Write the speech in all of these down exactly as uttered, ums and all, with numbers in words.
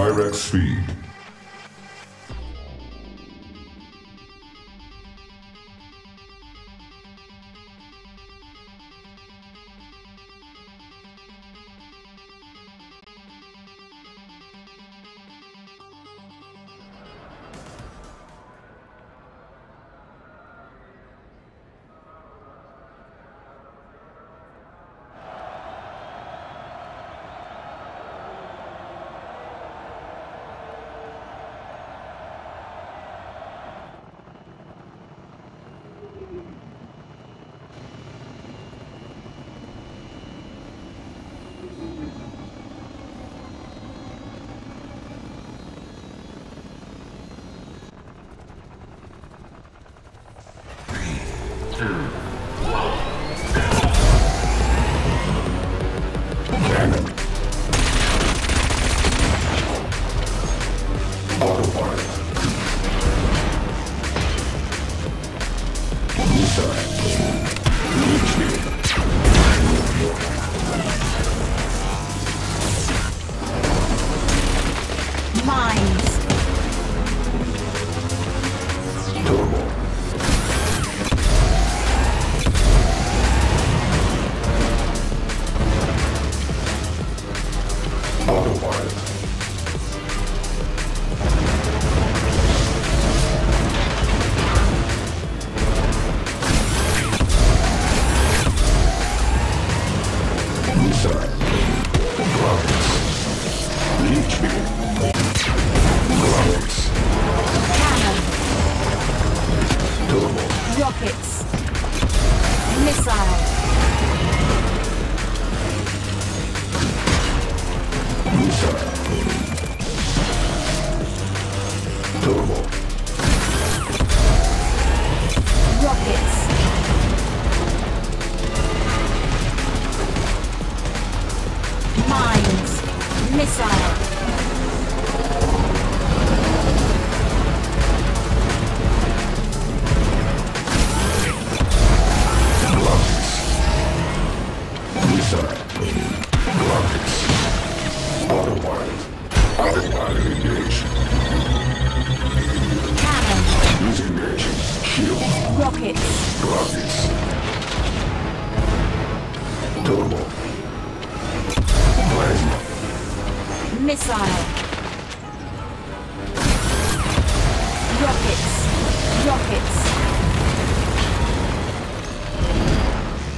Pyrex speed.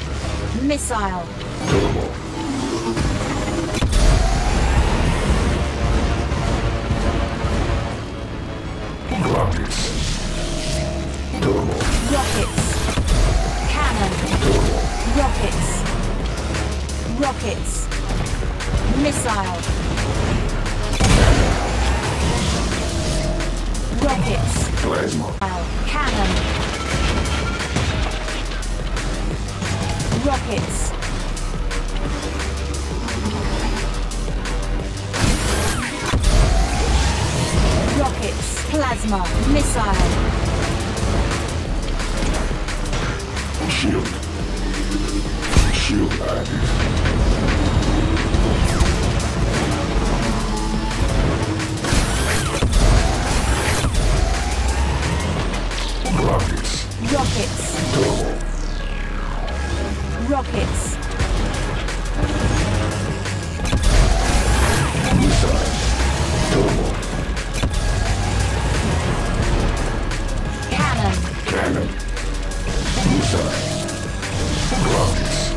Missile. Turbo. Rockets. Turbo. Rockets. Cannon. Turbo. Rockets. Rockets. Missile. Rockets. Plasma. Cannon. Rockets. Rockets. Plasma. Missile. Shield. Shield active. Rockets. Rockets. Double. Rockets. Missile. Turbo. Cannon. Cannon. Missile. Rockets.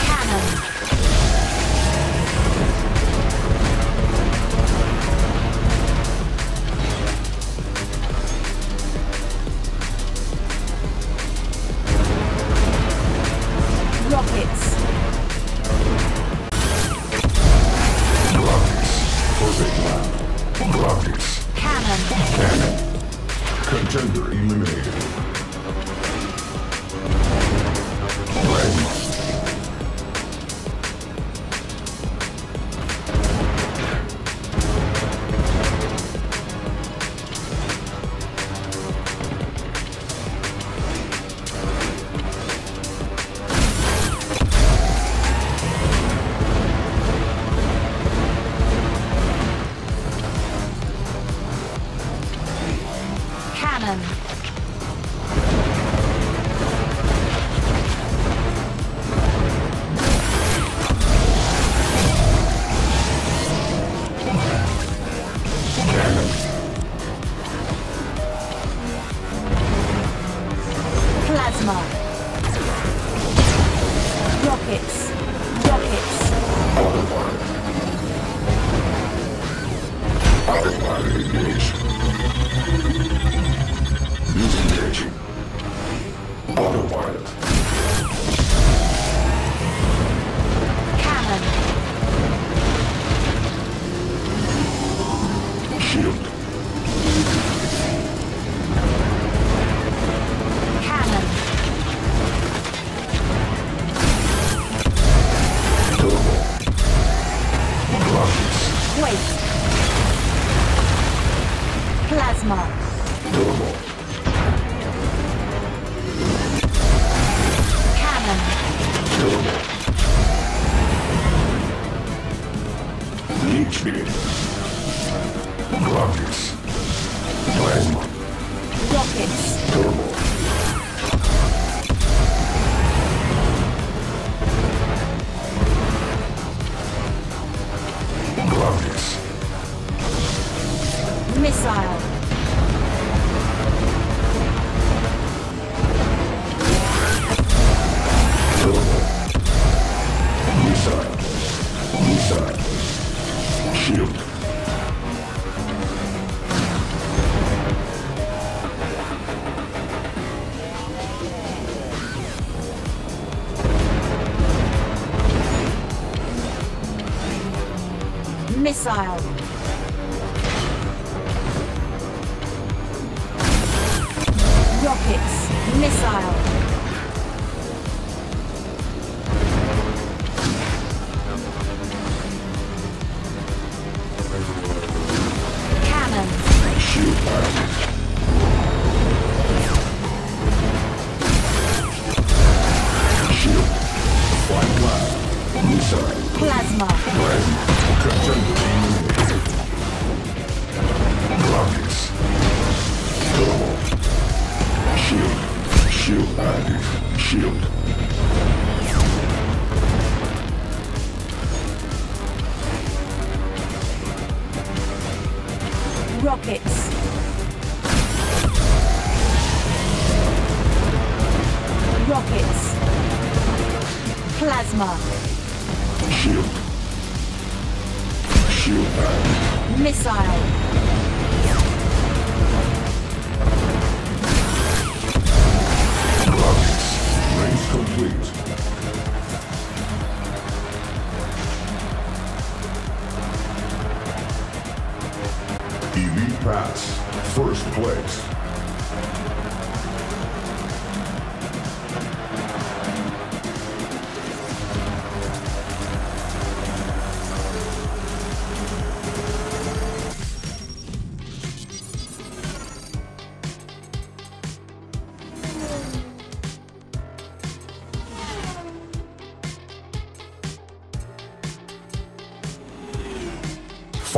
Cannon. Plasma. Rockets. Rockets. Engage. Autopilot. Cannon. Shield. Cannon. Turbo. Rockets. Wait. Plasma. Turbo. Rockets. Plasma. Rockets. Turbo. Rockets. Missile. Turbo. Missile. Missile. Shield. Missile. Rockets. Missile. Cannon. Shield. Flying missile. Plasma. Plasma. Rockets. Turbo. Shield. Shield active. Shield. Rockets. Rockets. Plasma. Shield. Missile. Rockets. Range complete. Elite pass. First place.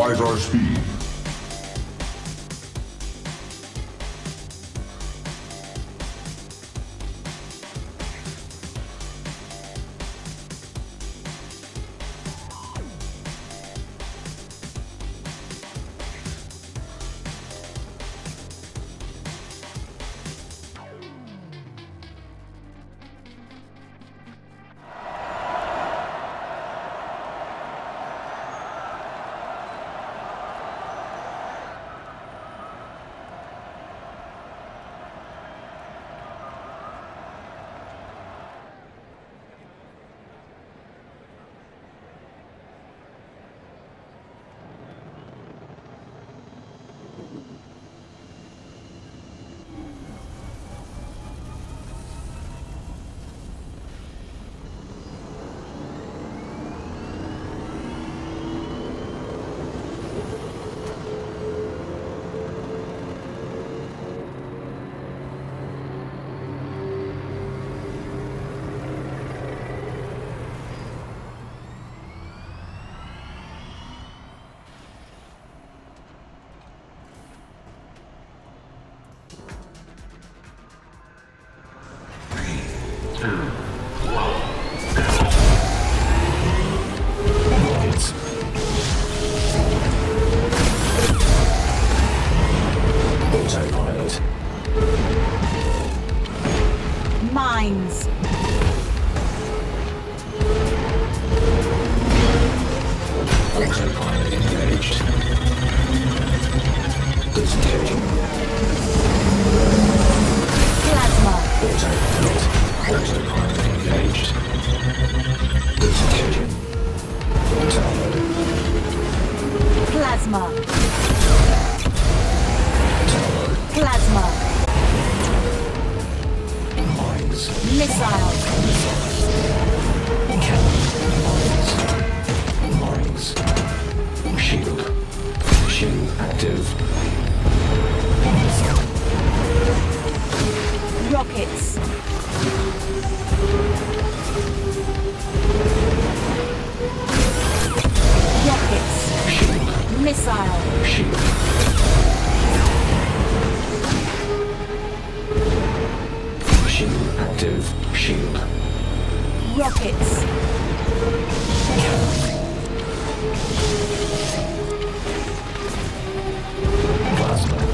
Five our speed. mines. Electrify engaged. Disengaging. Plasma. Autopilot. Electrify engaged. Disengaging. Autopilot. Plasma. Plasma. Mines. Missile. Mines. Mines. Shield. Shield active. Rockets. Rockets. Shield. Missile. Shield. Shield active. Shield. Rockets. Plasma. Mines.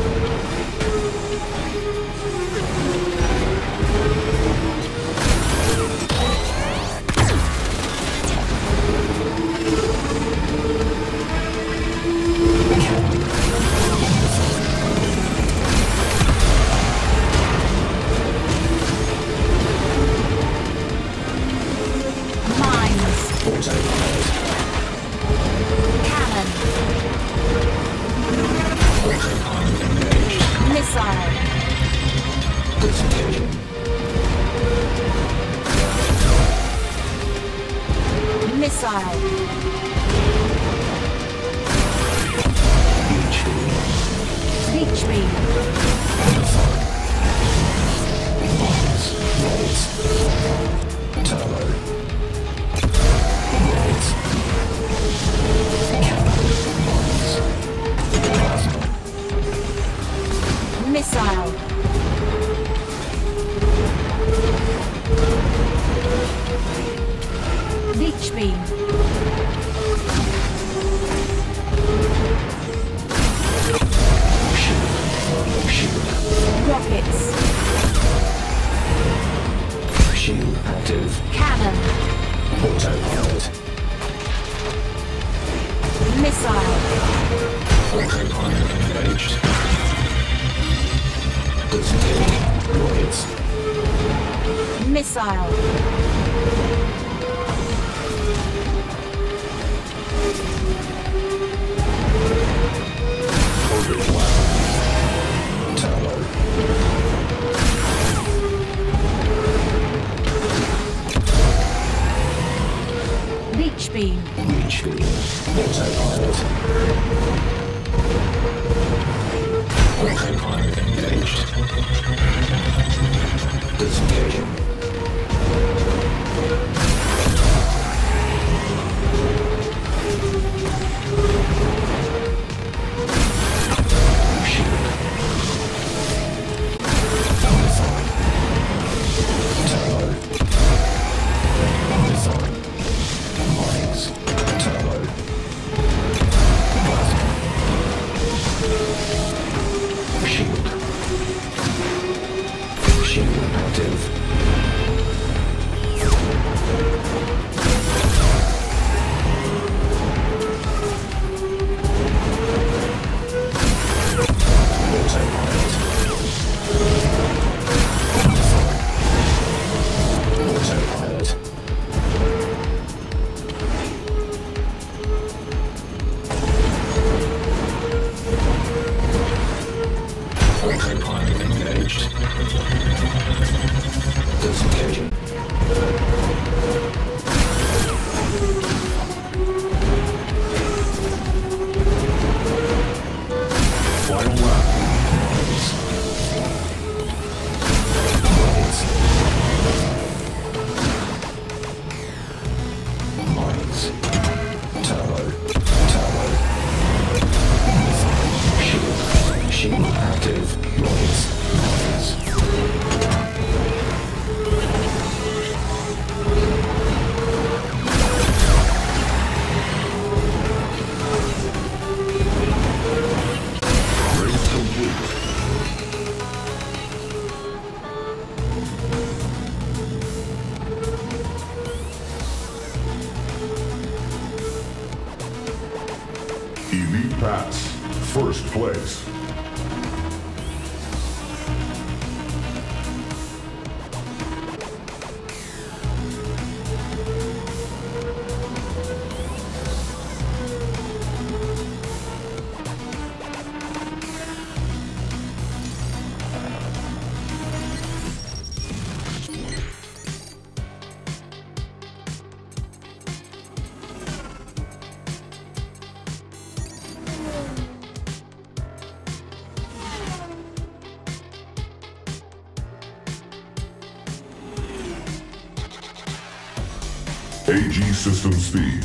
Pass. First place. A G system speed.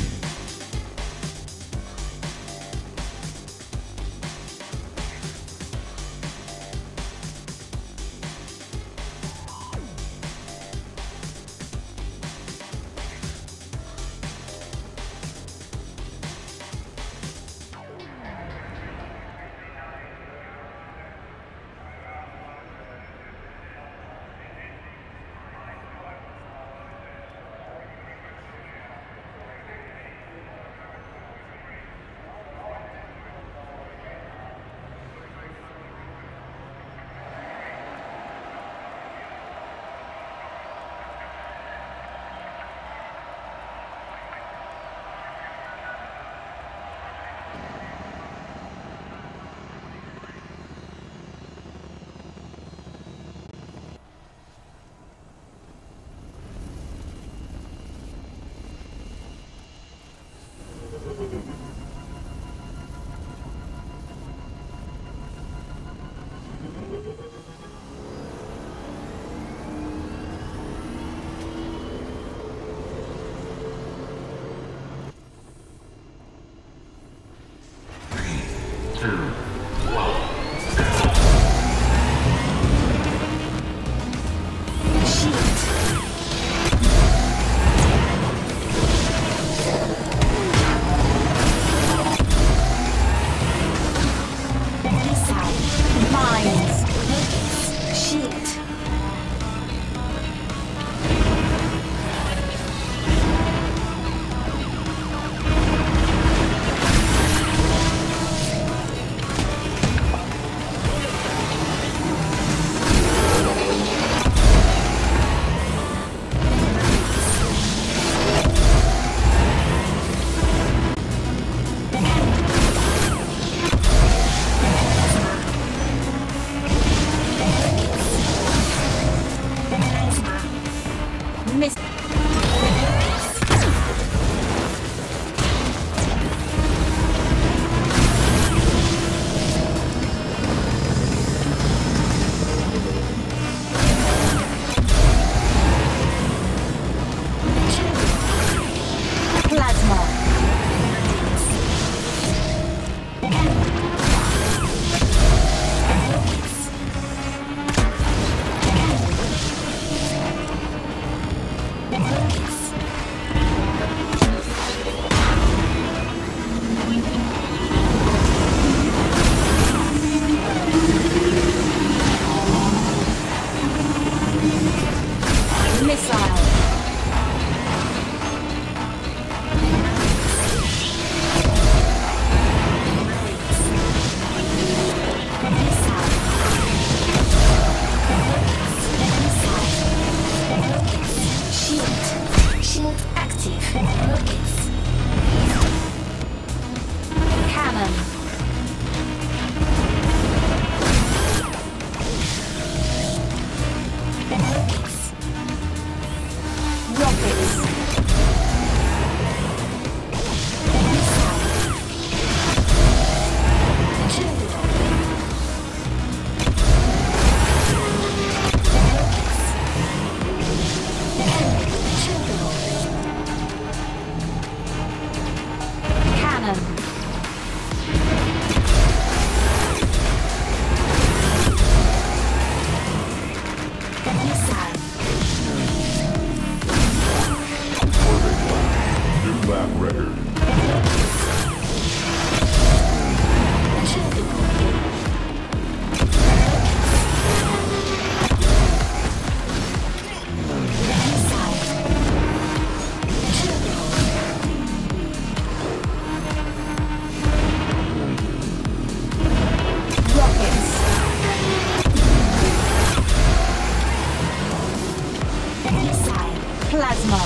Missile. Plasma.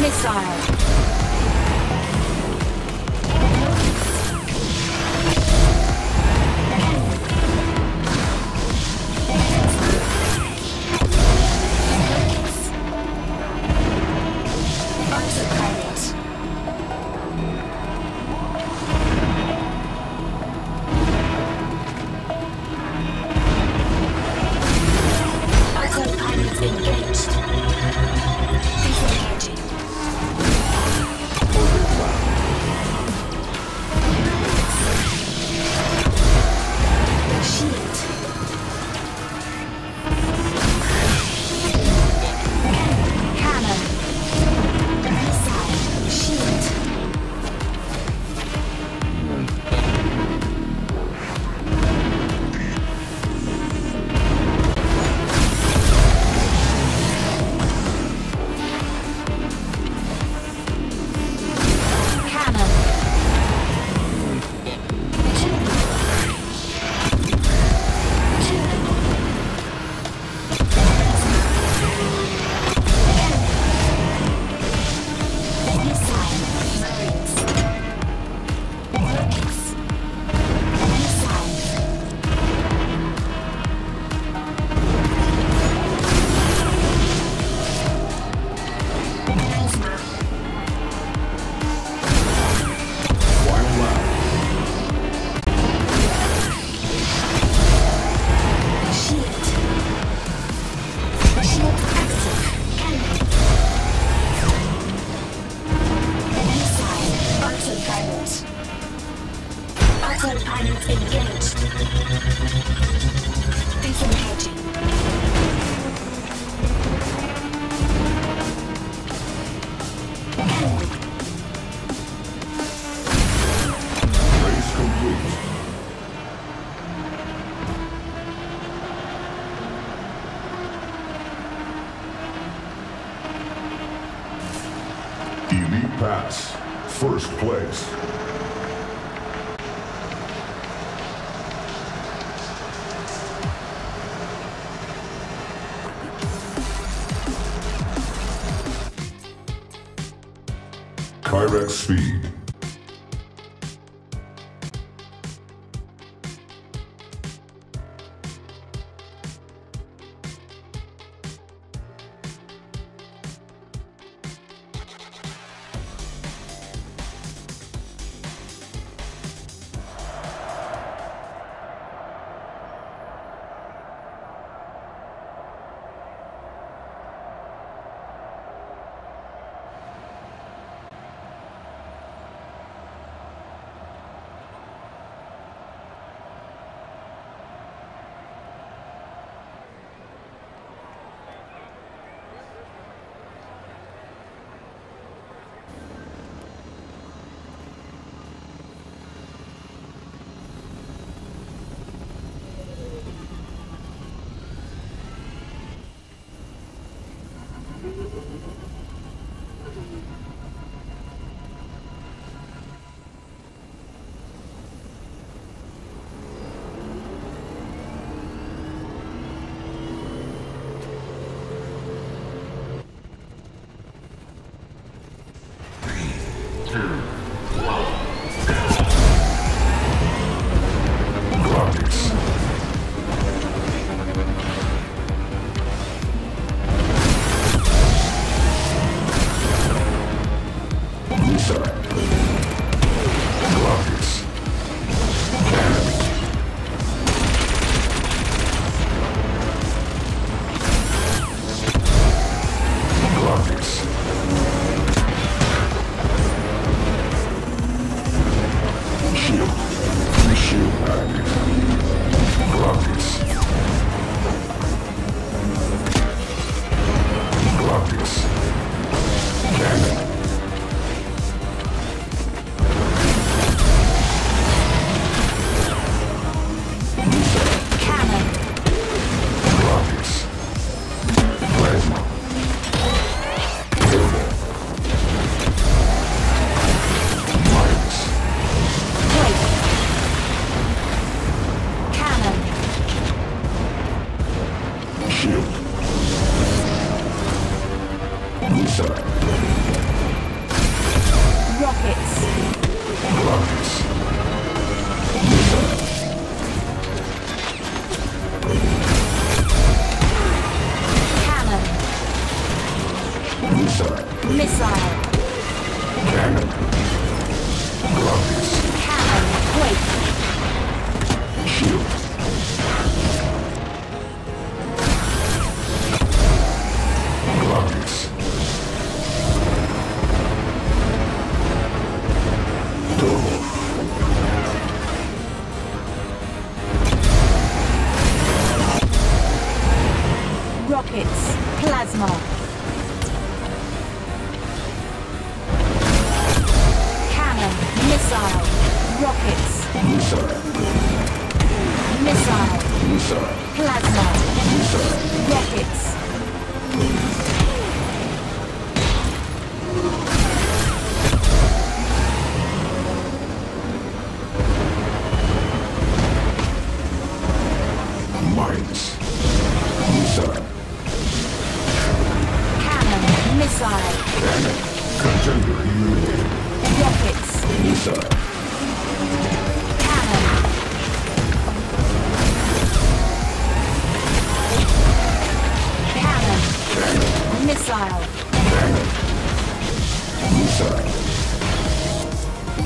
Missile. Pass. First place. Kyrex speed. Rockets. Cannon. Missile. Cannon. Rockets. Cannon. Quake. Shield. Rockets, plasma. Cannon, missile, rockets. Missile. Missile. Missile. Plasma. Missile. Rockets. Mines. Missile. Missile. Cannon. Contender eliminated. Rockets. Missile. Cannon. Cannon. Cannon. Missile. Cannon. Missile.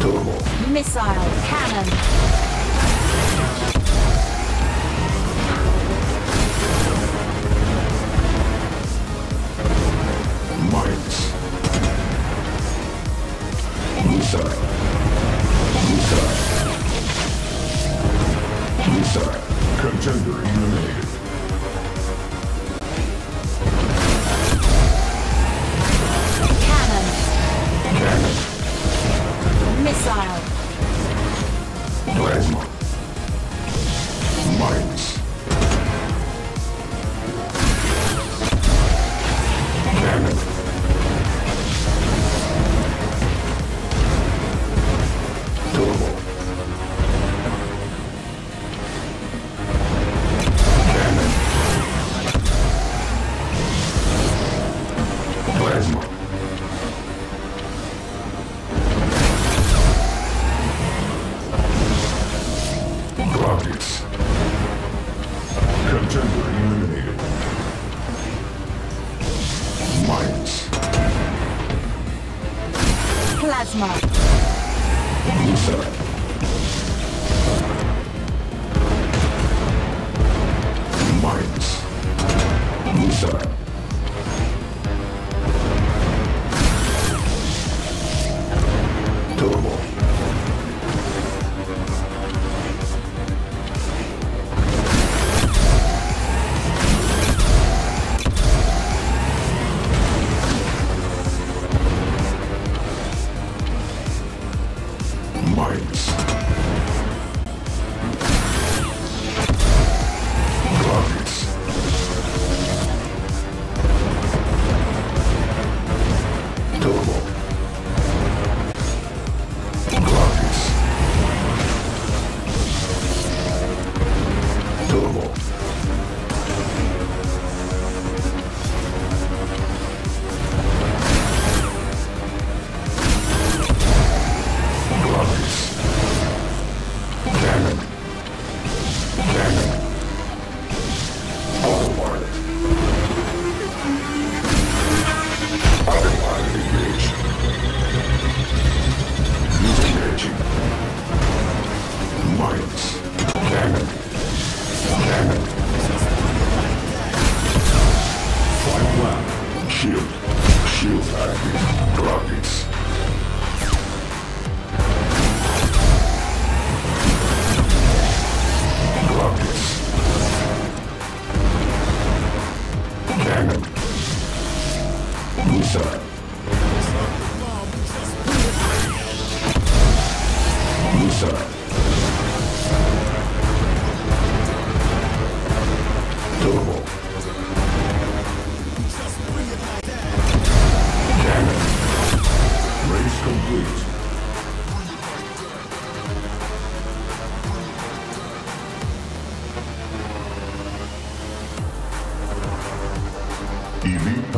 Turbo. Missile. Cannon. Mines. Missile. Missile. Missile. Contender eliminated. Cannon. Cannon. Missile. Plasma. Mines. Contender eliminated. Mines. Plasma. Missile. Mines. Missile. Turbo.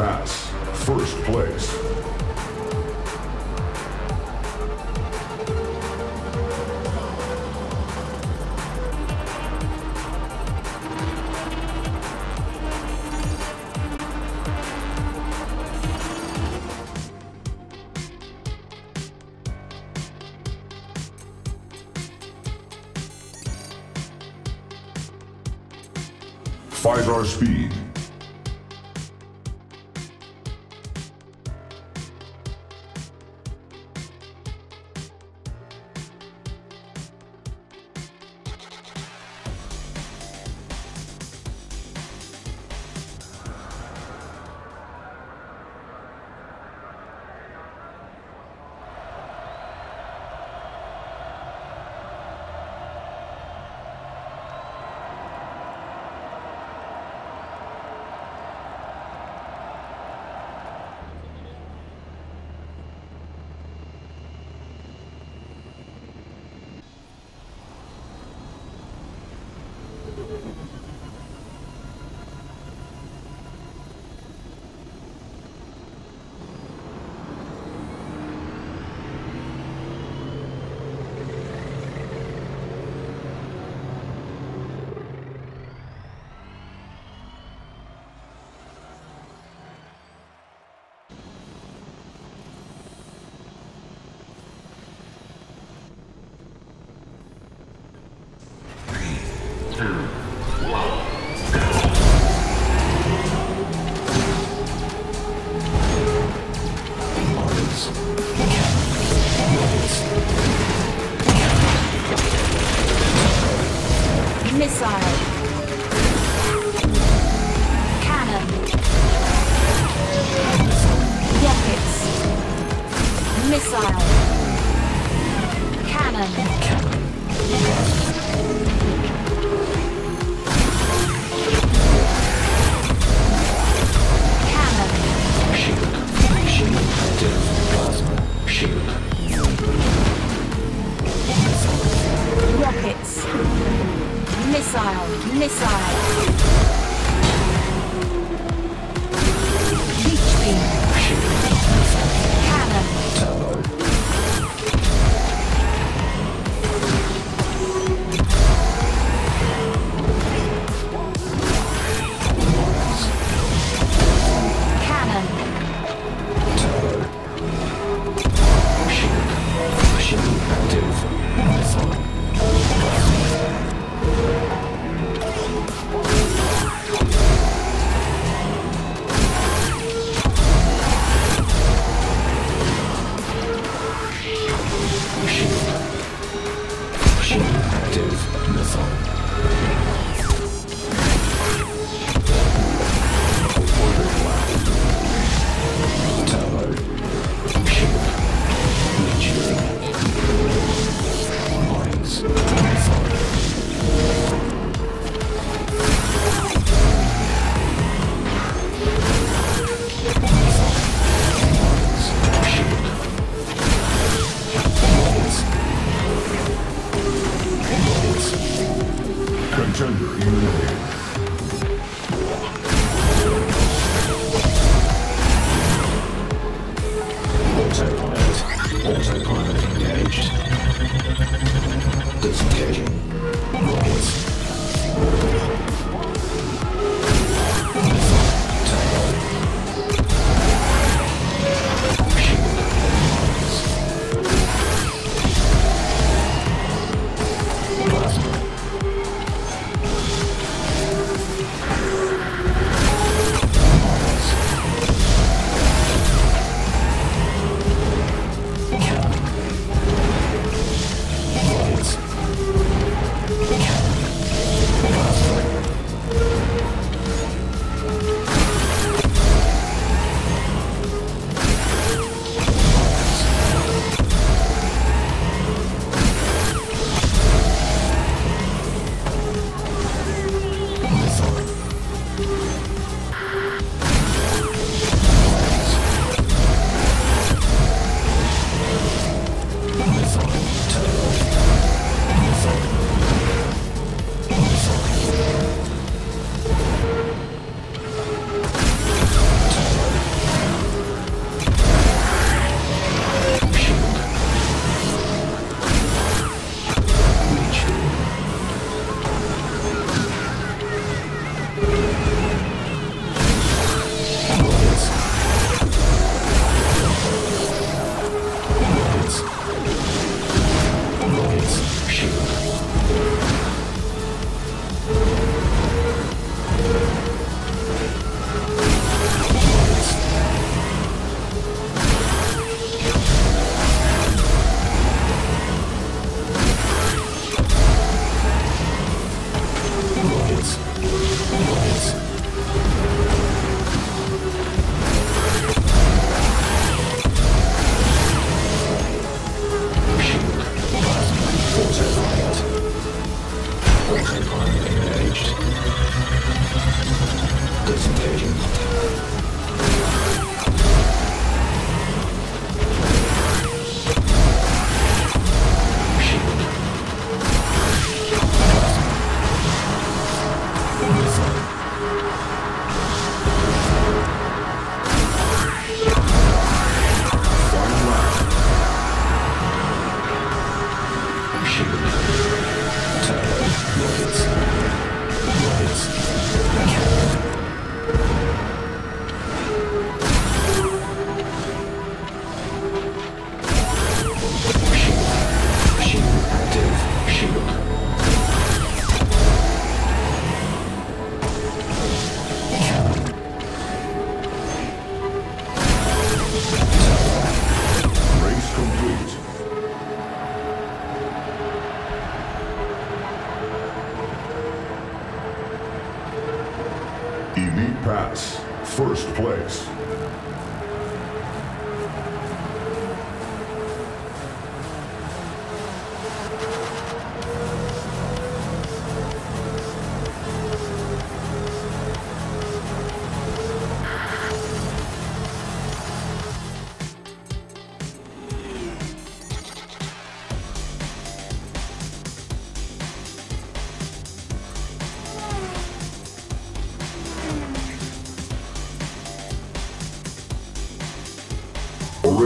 Pass, first place. Find our speed.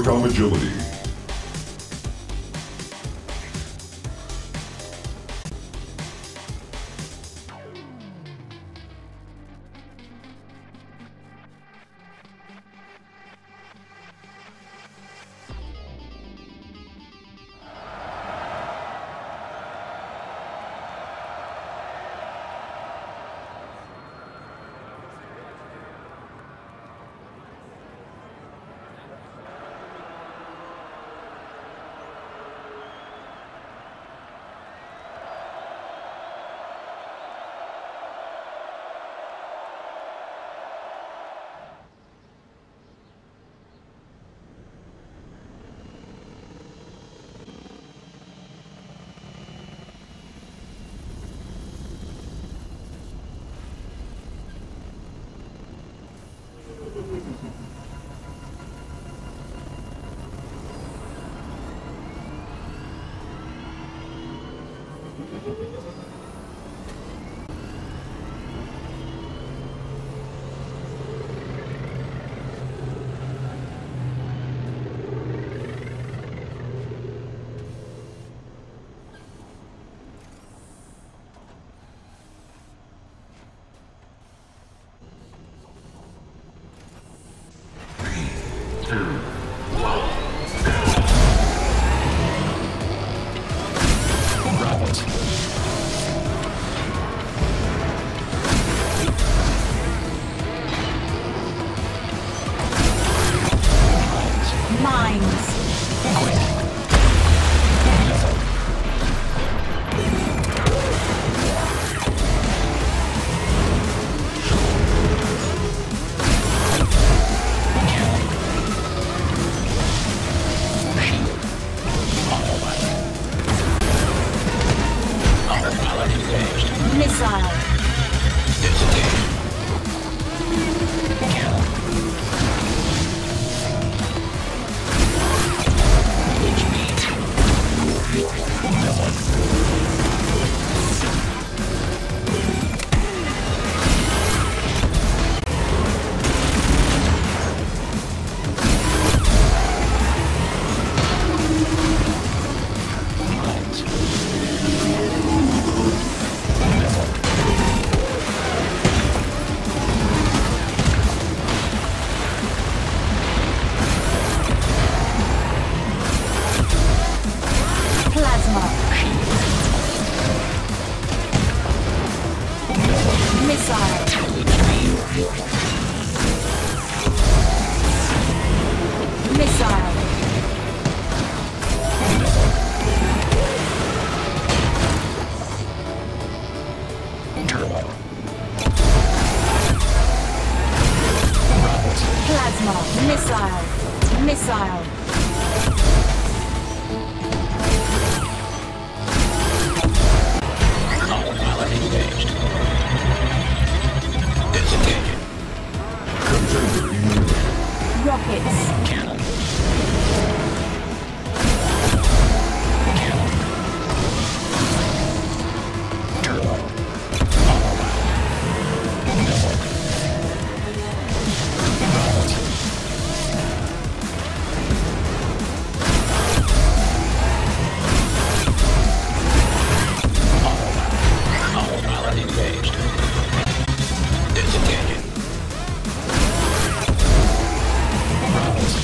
Overcome agility. Engaged. Disengaging. Route.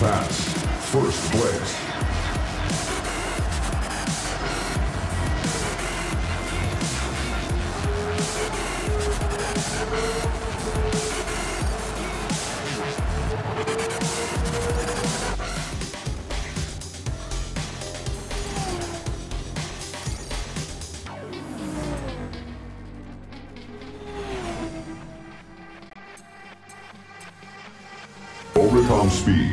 Pass. First place. Overcome speed.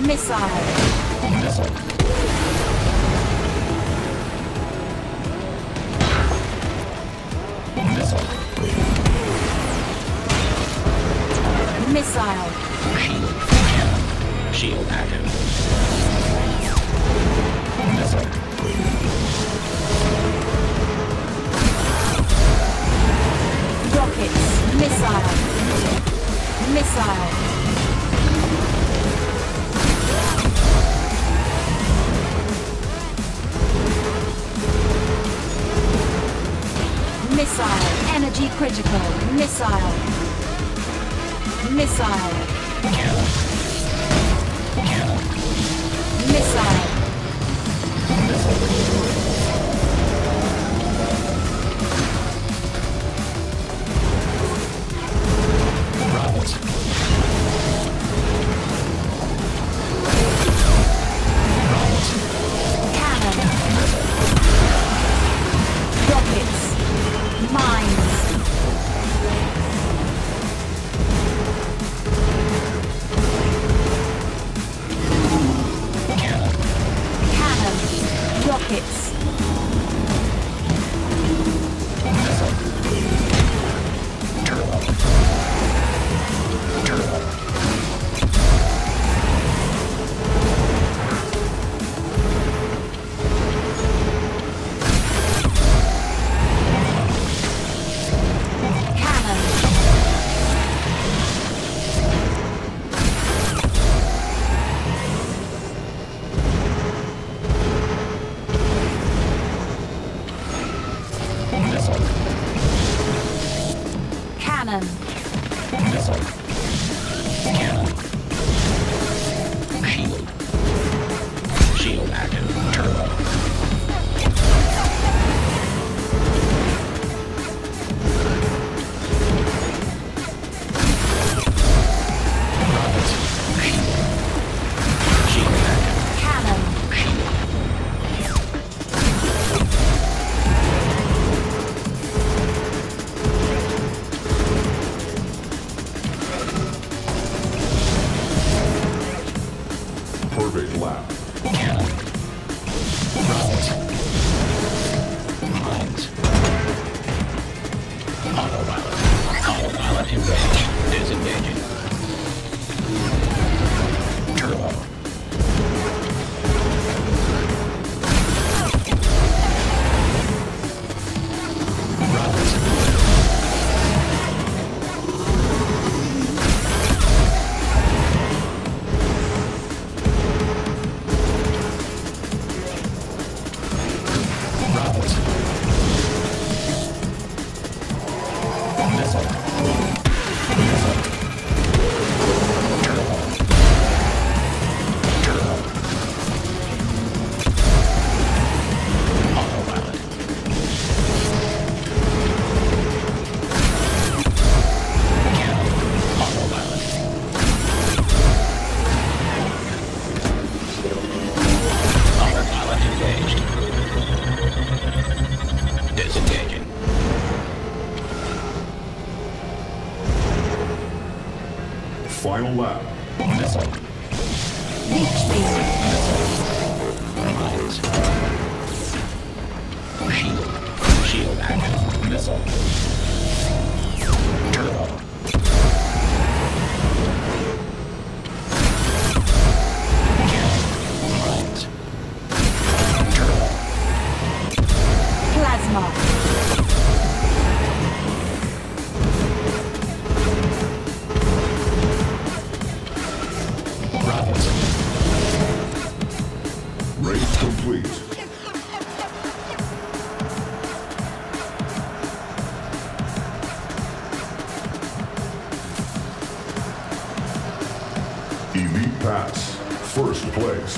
Missile. Shield active. Missile. side. Missile, energy critical, missile, missile, missile, final lap. Missile. Reach me. Missile. Shield. Shield action. Missile. Turbo. Turbo. Plasma. Elite pass, first place.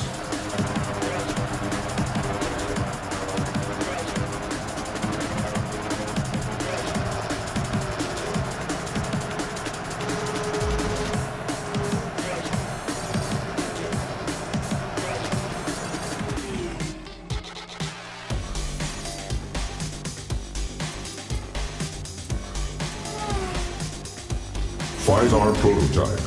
Phyzar prototype.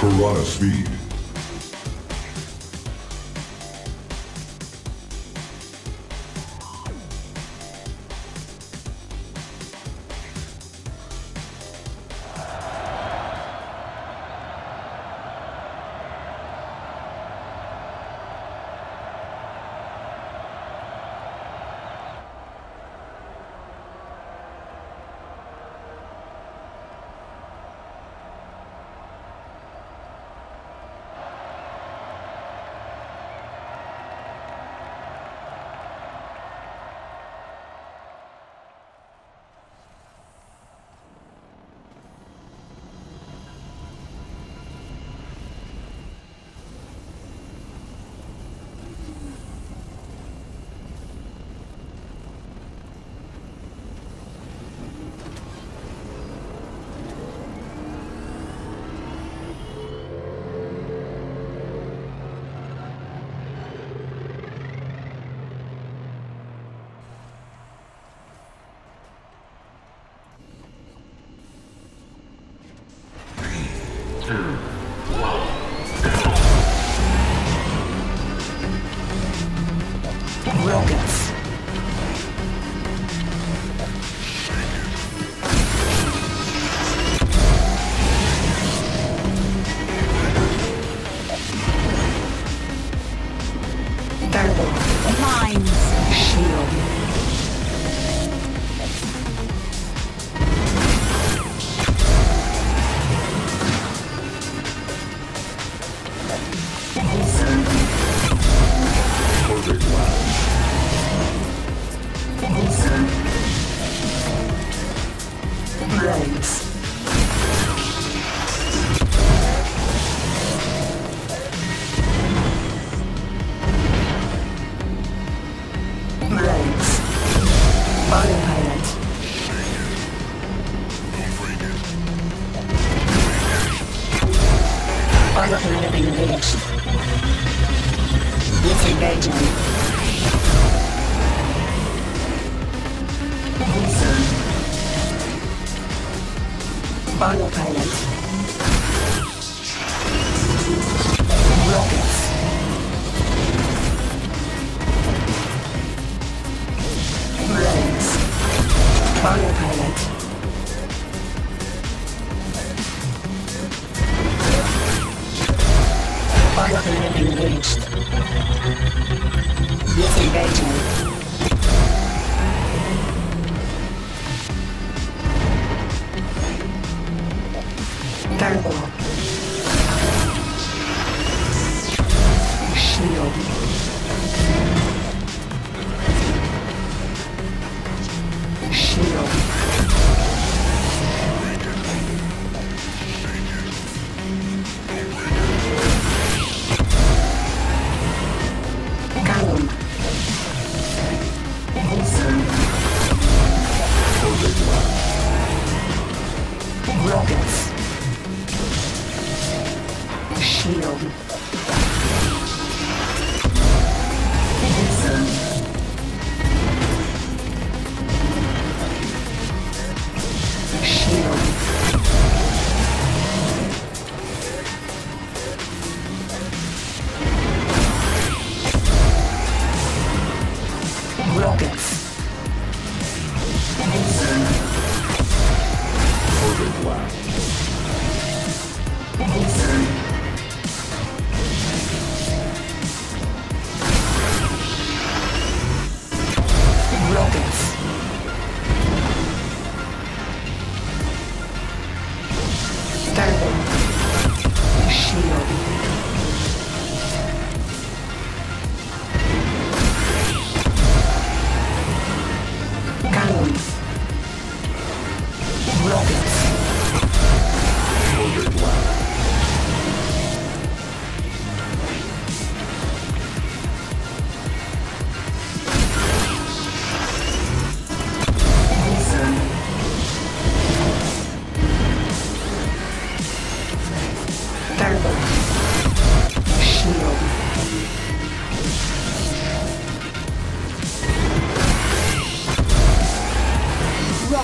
Piranha speed. Shield.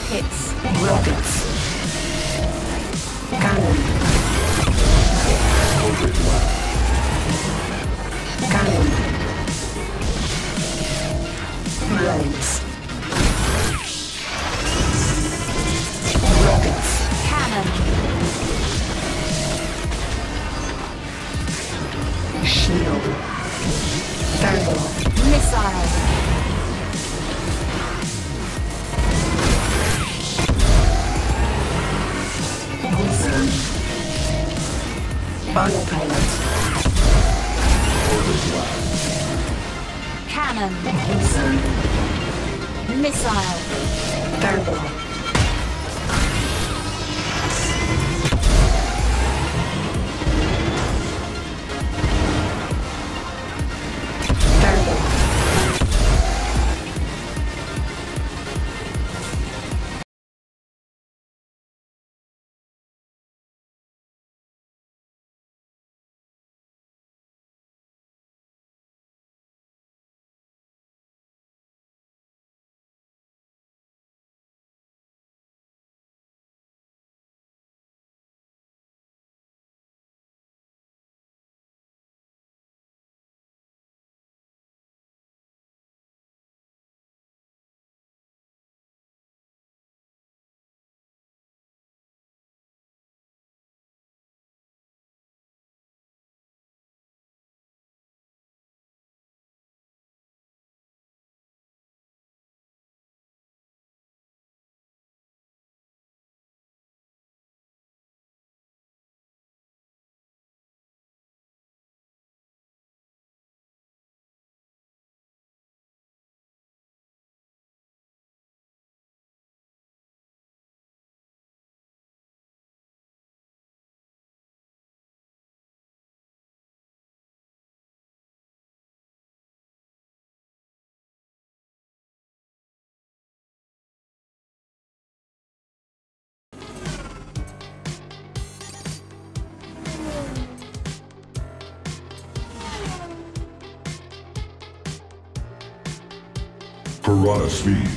Rockets. Rockets. Cannon. Cannon. Rockets. Rockets. Cannon. Shield. Turbo. Missile. Autopilot. Cannon. Missile. Turbo. Turbo. Piranha Speed.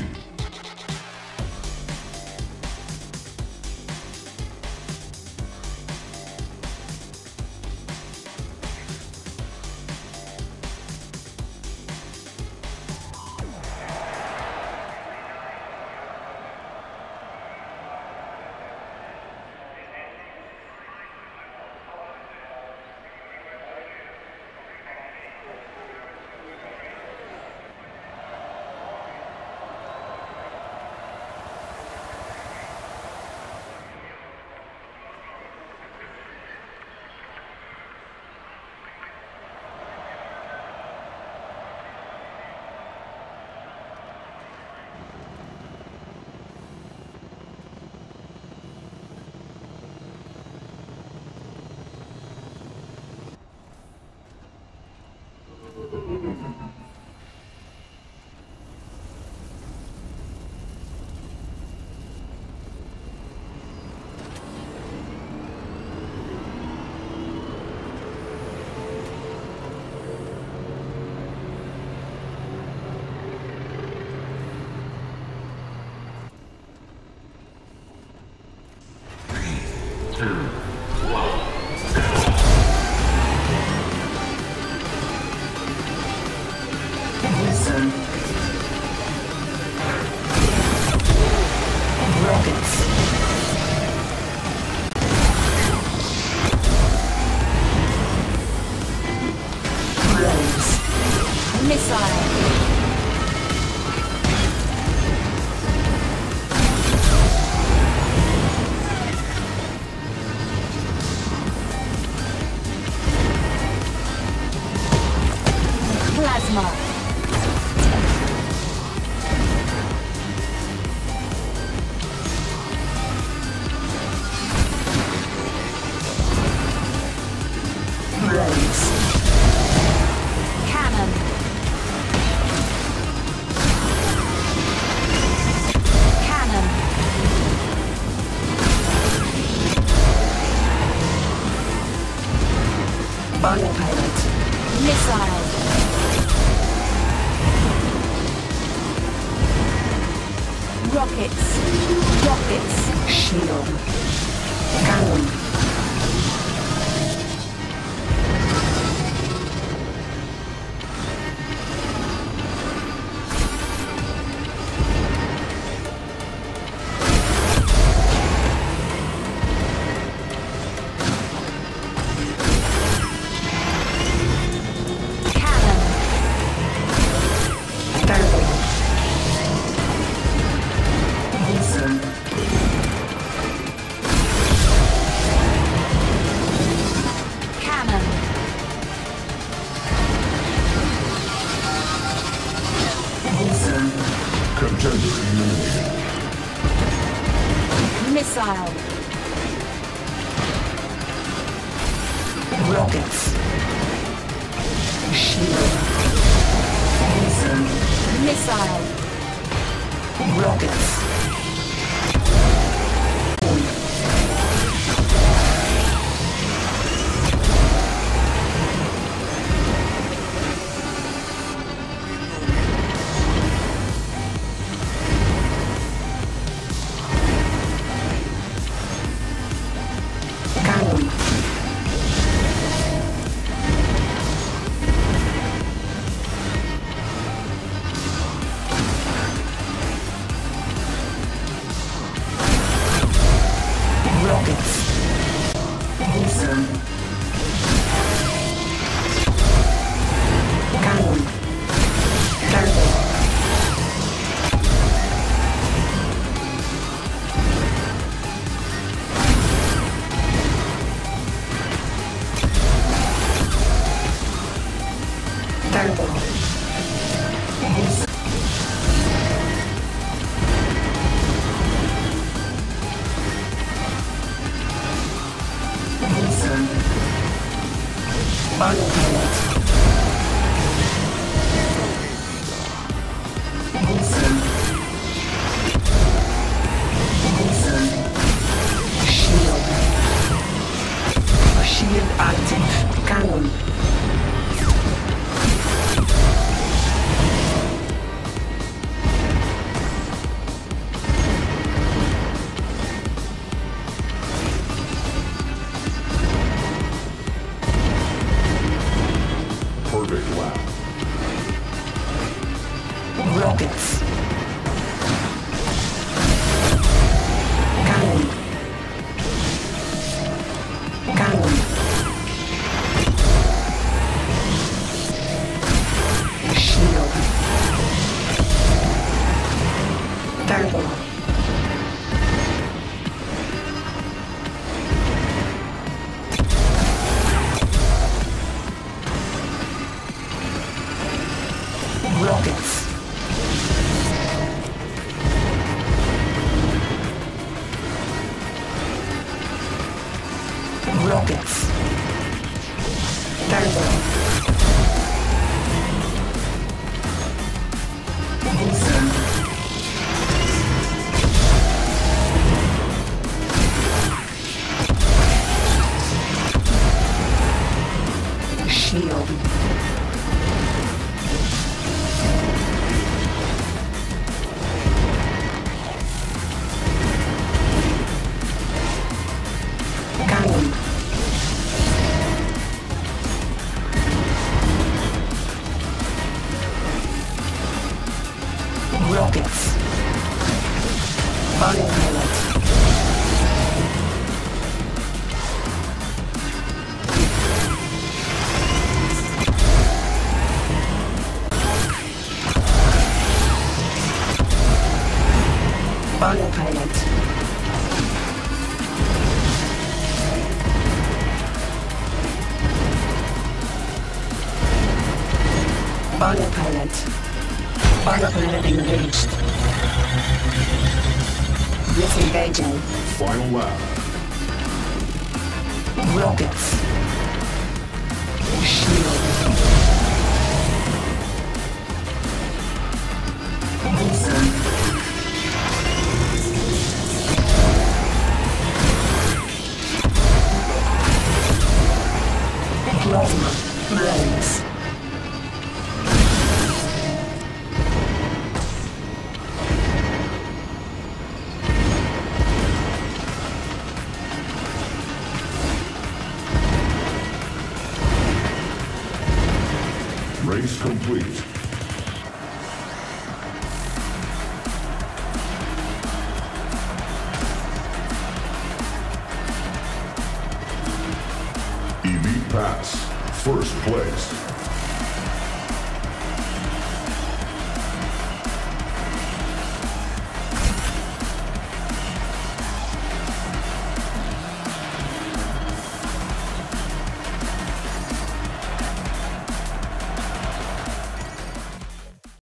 Rockets, shield, cannon. Missile. Rockets. Shield. Missile. Rockets. Rockets. Turbo. Wilson. Shield. Rockets. Autopilot. Autopilot. Autopilot. Autopilot engaged. Disengaging. Final round. Rockets. Shield. Wilson. is complete. Elite Pass, first place.